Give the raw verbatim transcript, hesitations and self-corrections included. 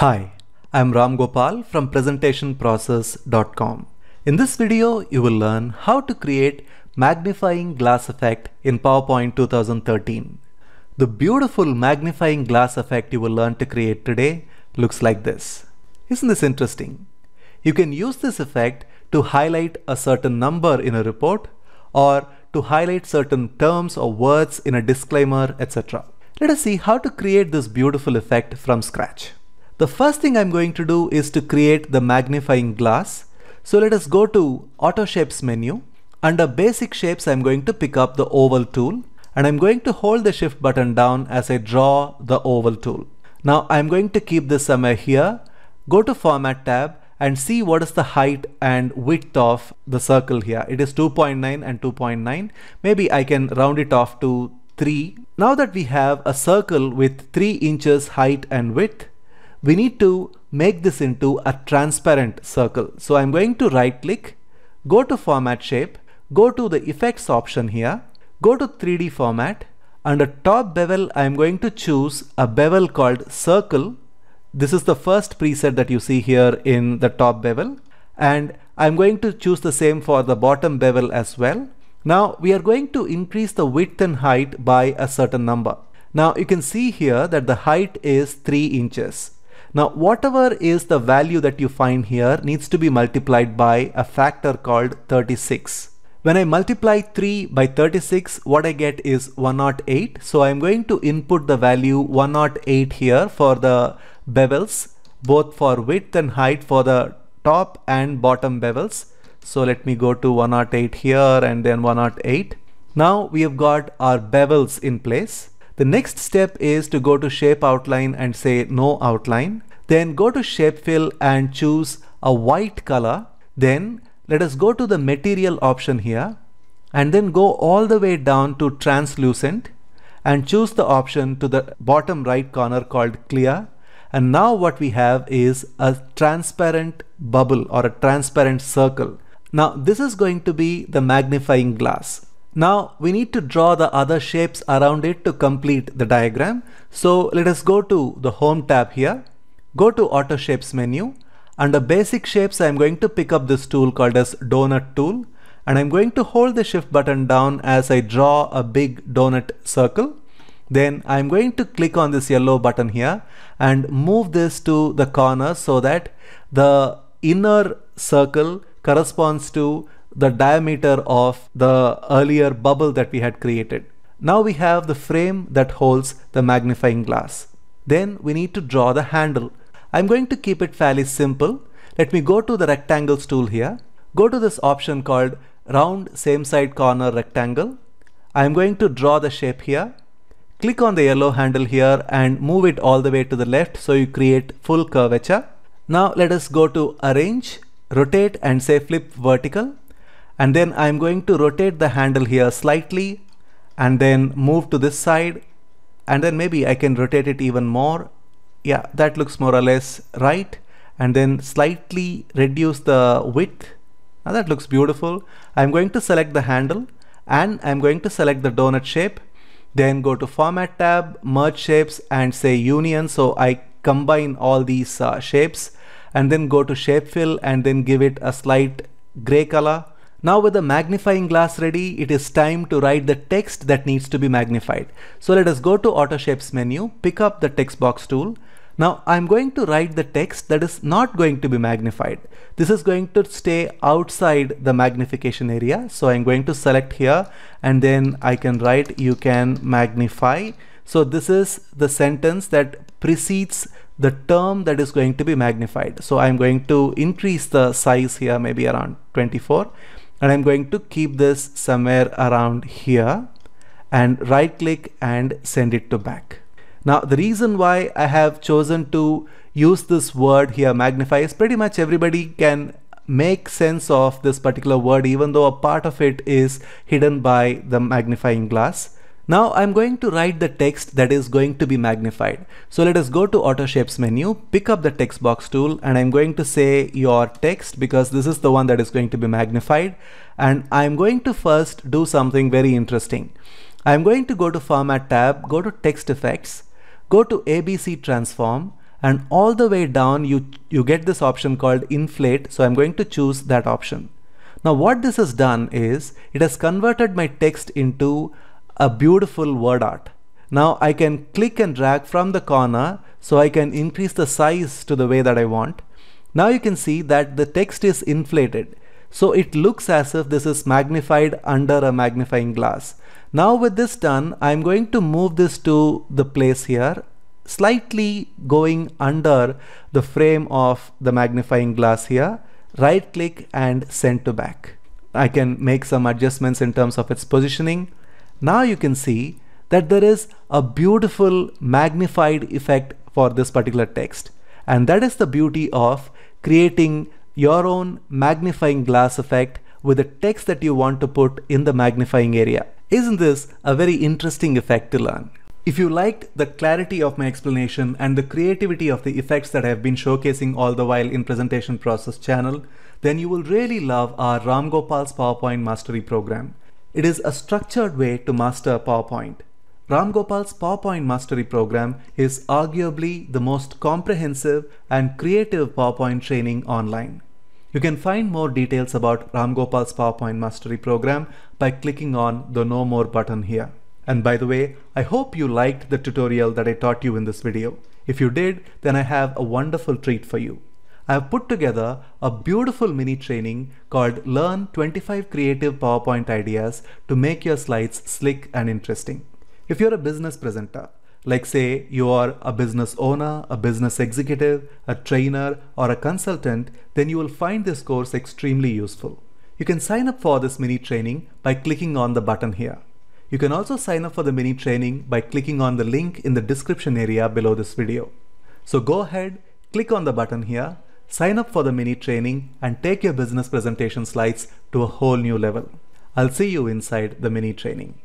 Hi, I'm Ram Gopal from Presentation Process dot com. In this video, you will learn how to create magnifying glass effect in PowerPoint two thousand thirteen. The beautiful magnifying glass effect you will learn to create today looks like this. Isn't this interesting? You can use this effect to highlight a certain number in a report or to highlight certain terms or words in a disclaimer, et cetera. Let us see how to create this beautiful effect from scratch. The first thing I'm going to do is to create the magnifying glass. So let us go to Auto Shapes menu. Under Basic Shapes, I'm going to pick up the Oval tool and I'm going to hold the Shift button down as I draw the Oval tool. Now I'm going to keep this somewhere here, go to Format tab and see what is the height and width of the circle here. It is two point nine and two point nine. Maybe I can round it off to three. Now that we have a circle with three inches height and width, we need to make this into a transparent circle. So I'm going to right click, go to Format Shape, go to the Effects option here, go to three D Format. Under Top Bevel, I'm going to choose a bevel called Circle. This is the first preset that you see here in the top bevel. And I'm going to choose the same for the bottom bevel as well. Now we are going to increase the width and height by a certain number. Now you can see here that the height is three inches. Now whatever is the value that you find here needs to be multiplied by a factor called thirty-six. When I multiply three by thirty-six, what I get is one hundred eight. So I'm going to input the value one hundred eight here for the bevels, both for width and height for the top and bottom bevels. So let me go to one hundred eight here and then one hundred eight. Now we have got our bevels in place. The next step is to go to Shape Outline and say No Outline. Then go to Shape Fill and choose a white color. Then let us go to the Material option here and then go all the way down to Translucent and choose the option to the bottom right corner called Clear. And now what we have is a transparent bubble or a transparent circle. Now this is going to be the magnifying glass. Now we need to draw the other shapes around it to complete the diagram. So let us go to the Home tab here, go to Auto Shapes menu. Under Basic Shapes, I'm going to pick up this tool called as Donut tool and I'm going to hold the Shift button down as I draw a big donut circle. Then I'm going to click on this yellow button here and move this to the corner so that the inner circle corresponds to the diameter of the earlier bubble that we had created. Now we have the frame that holds the magnifying glass. Then we need to draw the handle. I'm going to keep it fairly simple. Let me go to the Rectangles tool here. Go to this option called Round Same Side Corner Rectangle. I'm going to draw the shape here. Click on the yellow handle here and move it all the way to the left so you create full curvature. Now let us go to Arrange, Rotate and say Flip Vertical. And then I'm going to rotate the handle here slightly and then move to this side and then maybe I can rotate it even more. Yeah, that looks more or less right. And then slightly reduce the width. Now that looks beautiful. I'm going to select the handle and I'm going to select the donut shape. Then go to Format tab, Merge Shapes and say Union. So I combine all these uh, shapes and then go to Shape Fill and then give it a slight gray color. Now with the magnifying glass ready, it is time to write the text that needs to be magnified. So let us go to Auto Shapes menu, pick up the Text Box tool. Now I'm going to write the text that is not going to be magnified. This is going to stay outside the magnification area. So I'm going to select here and then I can write you can magnify. So this is the sentence that precedes the term that is going to be magnified. So I'm going to increase the size here, maybe around twenty-four. And I'm going to keep this somewhere around here and right click and send it to back. Now the reason why I have chosen to use this word here magnify is pretty much everybody can make sense of this particular word even though a part of it is hidden by the magnifying glass. Now I'm going to write the text that is going to be magnified. So let us go to Auto Shapes menu, pick up the Text Box tool and I'm going to say your text because this is the one that is going to be magnified. And I'm going to first do something very interesting. I'm going to go to Format tab, go to Text Effects, go to A B C Transform and all the way down you, you get this option called inflate. So I'm going to choose that option. Now what this has done is it has converted my text into a beautiful word art. Now I can click and drag from the corner so I can increase the size to the way that I want. Now you can see that the text is inflated. So it looks as if this is magnified under a magnifying glass. Now with this done, I'm going to move this to the place here, slightly going under the frame of the magnifying glass here, right click and send to back. I can make some adjustments in terms of its positioning. Now you can see that there is a beautiful magnified effect for this particular text. And that is the beauty of creating your own magnifying glass effect with the text that you want to put in the magnifying area. Isn't this a very interesting effect to learn? If you liked the clarity of my explanation and the creativity of the effects that I have been showcasing all the while in Presentation Process channel, then you will really love our Ram Gopal's PowerPoint Mastery Program. It is a structured way to master PowerPoint. Ram Gopal's PowerPoint Mastery Program is arguably the most comprehensive and creative PowerPoint training online. You can find more details about Ram Gopal's PowerPoint Mastery Program by clicking on the No More button here. And by the way, I hope you liked the tutorial that I taught you in this video. If you did, then I have a wonderful treat for you. I have put together a beautiful mini training called Learn twenty-five Creative PowerPoint Ideas to Make Your Slides Slick and Interesting. If you're a business presenter, like say you are a business owner, a business executive, a trainer, or a consultant, then you will find this course extremely useful. You can sign up for this mini training by clicking on the button here. You can also sign up for the mini training by clicking on the link in the description area below this video. So go ahead, click on the button here, sign up for the mini training, and take your business presentation slides to a whole new level. I'll see you inside the mini training.